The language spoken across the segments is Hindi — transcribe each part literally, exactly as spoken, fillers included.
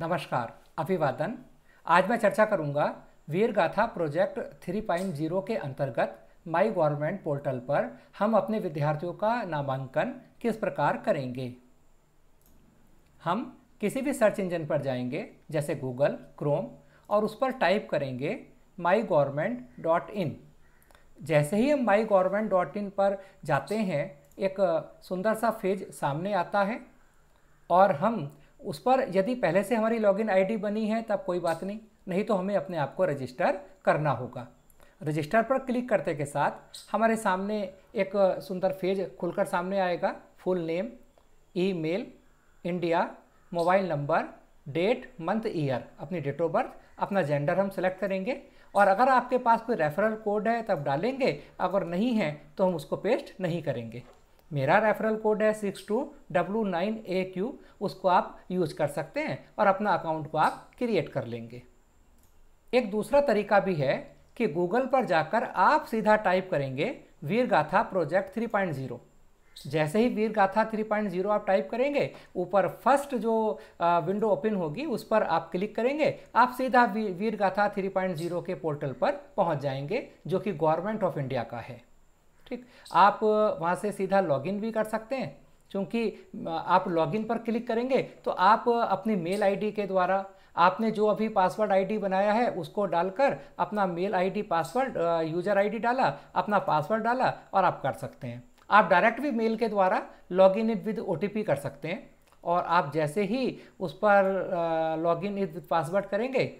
नमस्कार, अभिवादन। आज मैं चर्चा करूंगा Veergatha project three point zero के अंतर्गत माई गवर्नमेंट पोर्टल पर हम अपने विद्यार्थियों का नामांकन किस प्रकार करेंगे। हम किसी भी सर्च इंजन पर जाएंगे, जैसे गूगल, क्रोम, और उस पर टाइप करेंगे माई गवर्नमेंट डॉट इन। जैसे ही हम माई गवर्नमेंट डॉट इन पर जाते हैं, एक सुंदर सा पेज सामने आता है और हम उस पर, यदि पहले से हमारी लॉगिन आईडी बनी है तब कोई बात नहीं, नहीं तो हमें अपने आप को रजिस्टर करना होगा। रजिस्टर पर क्लिक करते के साथ हमारे सामने एक सुंदर पेज खुलकर सामने आएगा। Full name, email, India, mobile number, date, month, year, अपनी डेट ऑफ बर्थ, अपना जेंडर हम सेलेक्ट करेंगे और अगर आपके पास कोई रेफरल कोड है तब डालेंगे, अगर नहीं है तो हम उसको पेस्ट नहीं करेंगे। मेरा रेफरल कोड है six two W nine A Q, उसको आप यूज़ कर सकते हैं और अपना अकाउंट को आप क्रिएट कर लेंगे। एक दूसरा तरीका भी है कि गूगल पर जाकर आप सीधा टाइप करेंगे Veergatha project three point zero. जैसे ही वीरगाथा थ्री पॉइंट ज़ीरो आप टाइप करेंगे, ऊपर फर्स्ट जो विंडो ओपन होगी उस पर आप क्लिक करेंगे, आप सीधा वीरगाथा थ्री पॉइंट ज़ीरो के पोर्टल पर पहुंच जाएंगे, जो कि गवर्नमेंट ऑफ इंडिया का है। ठीक, आप वहाँ से सीधा लॉगिन भी कर सकते हैं। क्योंकि आप लॉगिन पर क्लिक करेंगे तो आप अपनी मेल आईडी के द्वारा, आपने जो अभी पासवर्ड आईडी बनाया है उसको डालकर, अपना mail ID, password, user ID डाला, अपना पासवर्ड डाला और आप कर सकते हैं। आप डायरेक्ट भी मेल के द्वारा लॉगिन विद ओटीपी कर सकते हैं और आप जैसे ही उस पर लॉगिन विद पासवर्ड करेंगे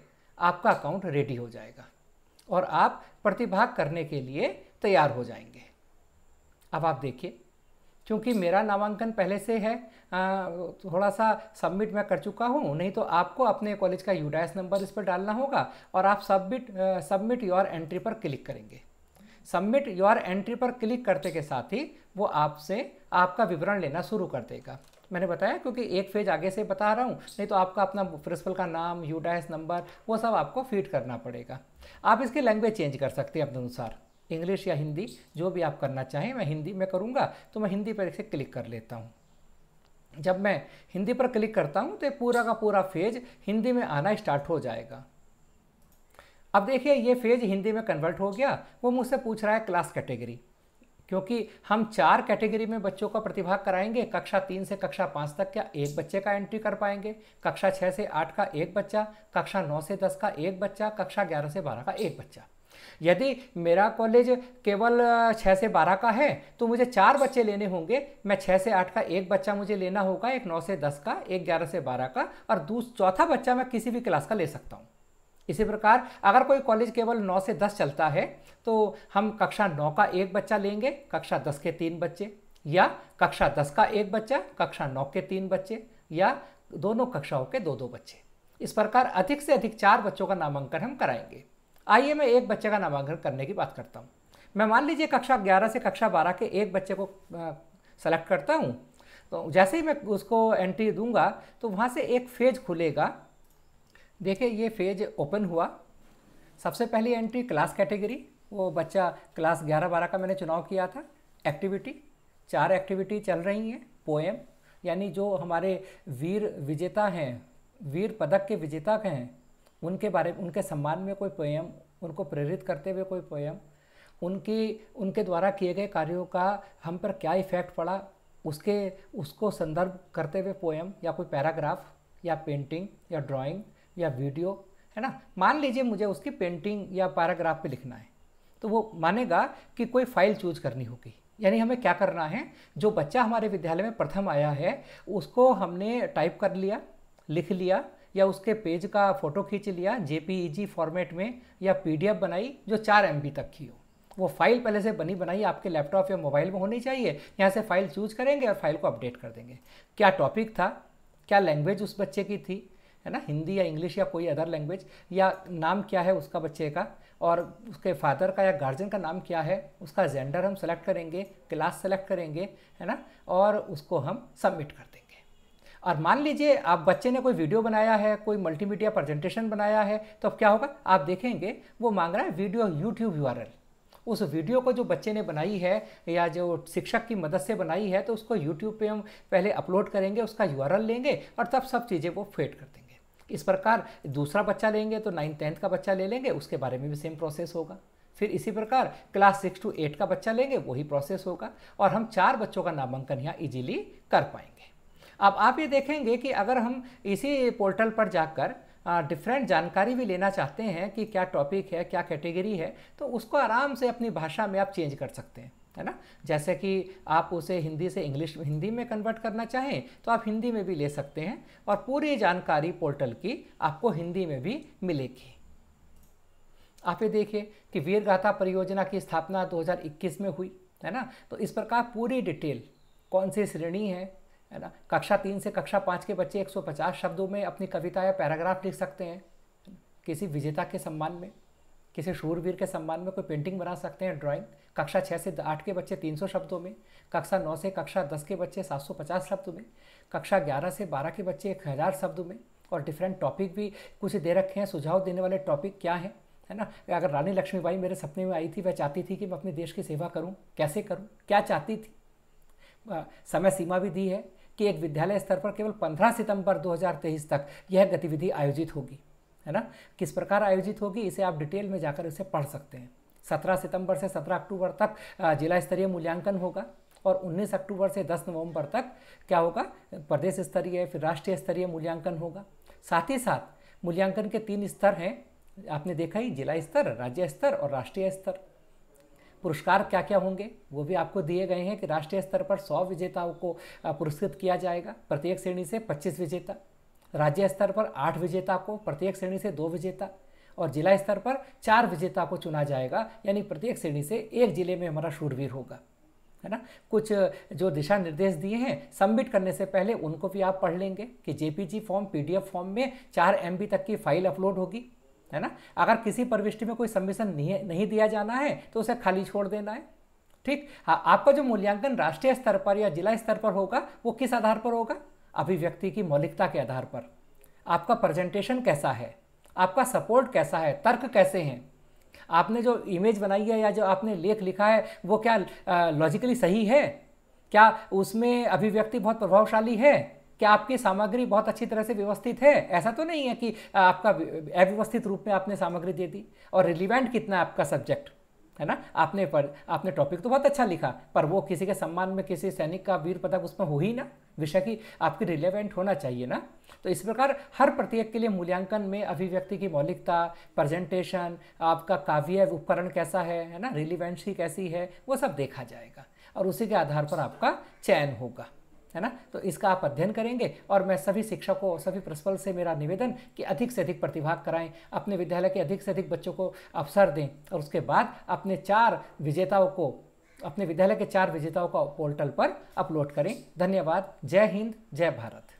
आपका अकाउंट रेडी हो जाएगा और आप प्रतिभाग करने के लिए तैयार हो जाएंगे। अब आप देखिए, क्योंकि मेरा नामांकन पहले से है, थोड़ा सा सबमिट मैं कर चुका हूँ, नहीं तो आपको अपने कॉलेज का यूडाइस नंबर इस पर डालना होगा और आप सबमिट सबमिट योर एंट्री पर क्लिक करेंगे। सबमिट योर एंट्री पर क्लिक करते के साथ ही वो आपसे आपका विवरण लेना शुरू कर देगा। मैंने बताया क्योंकि एक पेज आगे से बता रहा हूँ, नहीं तो आपका अपना प्रिंसिपल का नाम, यूडाइस नंबर, वो सब आपको फीड करना पड़ेगा। आप इसकी लैंग्वेज चेंज कर सकते हैं अपने अनुसार, इंग्लिश या हिंदी, जो भी आप करना चाहें। मैं हिंदी में करूँगा तो मैं हिंदी पर इसे क्लिक कर लेता हूँ। जब मैं हिंदी पर क्लिक करता हूँ तो पूरा का पूरा पेज हिंदी में आना स्टार्ट हो जाएगा। अब देखिए, ये पेज हिंदी में कन्वर्ट हो गया। वो मुझसे पूछ रहा है क्लास कैटेगरी, क्योंकि हम चार कैटेगरी में बच्चों का प्रतिभाग कराएंगे। कक्षा तीन से कक्षा पाँच तक का एक बच्चे का एंट्री कर पाएंगे, कक्षा छः से आठ का एक बच्चा, कक्षा नौ से दस का एक बच्चा, कक्षा ग्यारह से बारह का एक बच्चा। यदि मेरा कॉलेज केवल छः से बारह का है तो मुझे चार बच्चे लेने होंगे। मैं छः से आठ का एक बच्चा मुझे लेना होगा, एक नौ से दस का, एक ग्यारह से बारह का, और दूसरा चौथा बच्चा मैं किसी भी क्लास का ले सकता हूँ। इसी प्रकार अगर कोई कॉलेज केवल नौ से दस चलता है तो हम कक्षा नौ का एक बच्चा लेंगे, कक्षा दस के तीन बच्चे, या कक्षा दस का एक बच्चा, कक्षा नौ के तीन बच्चे, या दोनों कक्षाओं के दो दो बच्चे। इस प्रकार अधिक से अधिक चार बच्चों का नामांकन हम कराएंगे। आइए मैं एक बच्चे का नामांकन करने की बात करता हूँ। मैं मान लीजिए कक्षा ग्यारह से कक्षा बारह के एक बच्चे को सेलेक्ट करता हूँ। तो जैसे ही मैं उसको एंट्री दूंगा तो वहाँ से एक पेज खुलेगा। देखिए, ये पेज ओपन हुआ। सबसे पहली एंट्री क्लास कैटेगरी, वो बच्चा क्लास ग्यारह बारह का मैंने चुनाव किया था। एक्टिविटी, चार एक्टिविटी चल रही हैं। पोएम, यानी जो हमारे वीर विजेता हैं, वीर पदक के विजेता हैं, उनके बारे, उनके सम्मान में कोई पोएम, उनको प्रेरित करते हुए कोई पोएम, उनकी उनके द्वारा किए गए कार्यों का हम पर क्या इफ़ेक्ट पड़ा, उसके उसको संदर्भ करते हुए पोएम या कोई पैराग्राफ या पेंटिंग या ड्राइंग या वीडियो, है ना। मान लीजिए मुझे उसकी पेंटिंग या पैराग्राफ पे लिखना है तो वो मानेगा कि कोई फाइल चूज करनी होगी। यानी हमें क्या करना है, जो बच्चा हमारे विद्यालय में प्रथम आया है उसको हमने टाइप कर लिया, लिख लिया, या उसके पेज का फ़ोटो खींच लिया जेपीईजी फॉर्मेट में, या पीडीएफ बनाई जो चार एमबी तक की हो। वो फाइल पहले से बनी बनाई आपके लैपटॉप या मोबाइल में होनी चाहिए। यहाँ से फाइल चूज करेंगे और फाइल को अपडेट कर देंगे। क्या टॉपिक था, क्या लैंग्वेज उस बच्चे की थी, है ना, हिंदी या इंग्लिश या कोई अदर लैंग्वेज, या नाम क्या है उसका बच्चे का, और उसके फादर का या गार्जियन का नाम क्या है, उसका जेंडर हम सेलेक्ट करेंगे, क्लास सेलेक्ट करेंगे, है ना, और उसको हम सबमिट कर देंगे। और मान लीजिए आप बच्चे ने कोई वीडियो बनाया है, कोई मल्टीमीडिया प्रेजेंटेशन बनाया है, तो अब क्या होगा, आप देखेंगे वो मांग रहा है वीडियो यूट्यूब यूआरएल। उस वीडियो को जो बच्चे ने बनाई है या जो शिक्षक की मदद से बनाई है तो उसको यूट्यूब पे हम पहले अपलोड करेंगे, उसका यूआरएल लेंगे और तब सब चीज़ें वो फीड कर देंगे। इस प्रकार दूसरा बच्चा लेंगे तो नाइन्थ टेंथ का बच्चा ले लेंगे, उसके बारे में भी सेम प्रोसेस होगा। फिर इसी प्रकार क्लास सिक्स टू एट का बच्चा लेंगे, वही प्रोसेस होगा, और हम चार बच्चों का नामांकन यहाँ इजीली कर पाएंगे। अब आप ये देखेंगे कि अगर हम इसी पोर्टल पर जाकर डिफरेंट जानकारी भी लेना चाहते हैं कि क्या टॉपिक है, क्या कैटेगरी है, तो उसको आराम से अपनी भाषा में आप चेंज कर सकते हैं, है ना। जैसे कि आप उसे हिंदी से इंग्लिश हिंदी में कन्वर्ट करना चाहें तो आप हिंदी में भी ले सकते हैं, और पूरी जानकारी पोर्टल की आपको हिंदी में भी मिलेगी। आप ये देखिए कि वीरगाथा परियोजना की स्थापना दो हज़ार इक्कीस में हुई, है ना। तो इस प्रकार पूरी डिटेल, कौन सी श्रेणी है, है ना। कक्षा तीन से कक्षा पाँच के बच्चे एक सौ पचास शब्दों में अपनी कविता या पैराग्राफ लिख सकते हैं, किसी विजेता के सम्मान में, किसी शूरवीर के सम्मान में कोई पेंटिंग बना सकते हैं, ड्राइंग। कक्षा छः से आठ के बच्चे तीन सौ शब्दों में, कक्षा नौ से कक्षा दस के बच्चे सात सौ पचास शब्दों में, कक्षा ग्यारह से बारह के बच्चे एक हज़ार शब्दों में, और डिफरेंट टॉपिक भी कुछ दे रखे हैं, सुझाव देने वाले टॉपिक क्या हैं, है ना। अगर रानी लक्ष्मीबाई मेरे सपने में आई थी, वह चाहती थी कि मैं अपने देश की सेवा करूं, कैसे करूं, क्या चाहती थी। आ, समय सीमा भी दी है कि एक विद्यालय स्तर पर केवल पंद्रह सितंबर दो हज़ार तेईस तक यह गतिविधि आयोजित होगी, है ना। किस प्रकार आयोजित होगी, इसे आप डिटेल में जाकर इसे पढ़ सकते हैं। सत्रह सितंबर से सत्रह अक्टूबर तक जिला स्तरीय मूल्यांकन होगा, और उन्नीस अक्टूबर से दस नवंबर तक क्या होगा, प्रदेश स्तरीय फिर राष्ट्रीय स्तरीय मूल्यांकन होगा। साथ ही साथ मूल्यांकन के तीन स्तर हैं, आपने देखा ही, जिला स्तर, राज्य स्तर और राष्ट्रीय स्तर। पुरस्कार क्या क्या होंगे वो भी आपको दिए गए हैं कि राष्ट्रीय स्तर पर सौ विजेताओं को पुरस्कृत किया जाएगा, प्रत्येक श्रेणी से पच्चीस विजेता, राज्य स्तर पर आठ विजेता को, प्रत्येक श्रेणी से दो विजेता, और जिला स्तर पर चार विजेता को चुना जाएगा, यानी प्रत्येक श्रेणी से एक जिले में हमारा शूरवीर होगा, है ना। कुछ जो दिशा निर्देश दिए हैं सबमिट करने से पहले उनको भी आप पढ़ लेंगे कि जेपीजी फॉर्म, पीडीएफ फॉर्म में चार एमबी तक की फाइल अपलोड होगी, है ना। अगर किसी प्रविष्टि में कोई सबमिशन नहीं नहीं दिया जाना है तो उसे खाली छोड़ देना है, ठीक। हाँ, आपका जो मूल्यांकन राष्ट्रीय स्तर पर या जिला स्तर पर होगा वो किस आधार पर होगा, अभिव्यक्ति की मौलिकता के आधार पर। आपका प्रेजेंटेशन कैसा है, आपका सपोर्ट कैसा है, तर्क कैसे हैं, आपने जो इमेज बनाई है या जो आपने लेख लिखा है वो क्या लॉजिकली सही है, क्या उसमें अभिव्यक्ति बहुत प्रभावशाली है, क्या आपकी सामग्री बहुत अच्छी तरह से व्यवस्थित है। ऐसा तो नहीं है कि आपका अव्यवस्थित रूप में आपने सामग्री दे दी, और रिलीवेंट कितना है आपका सब्जेक्ट, है ना। आपने पर आपने टॉपिक तो बहुत अच्छा लिखा, पर वो किसी के सम्मान में, किसी सैनिक का वीर पदक उसमें हो ही ना, विषय की आपकी रिलेवेंट होना चाहिए ना। तो इस प्रकार हर प्रत्येक के लिए मूल्यांकन में अभिव्यक्ति की मौलिकता, प्रेजेंटेशन, आपका काव्य उपकरण कैसा है, है ना, रिलीवेंसी कैसी है, वो सब देखा जाएगा, और उसी के आधार पर आपका चयन होगा, है ना। तो इसका आप अध्ययन करेंगे, और मैं सभी शिक्षकों, सभी प्रिंसिपल से मेरा निवेदन कि अधिक से अधिक प्रतिभाग कराएं, अपने विद्यालय के अधिक से अधिक बच्चों को अवसर दें, और उसके बाद अपने चार विजेताओं को, अपने विद्यालय के चार विजेताओं का पोर्टल पर अपलोड करें। धन्यवाद। जय हिंद, जय भारत।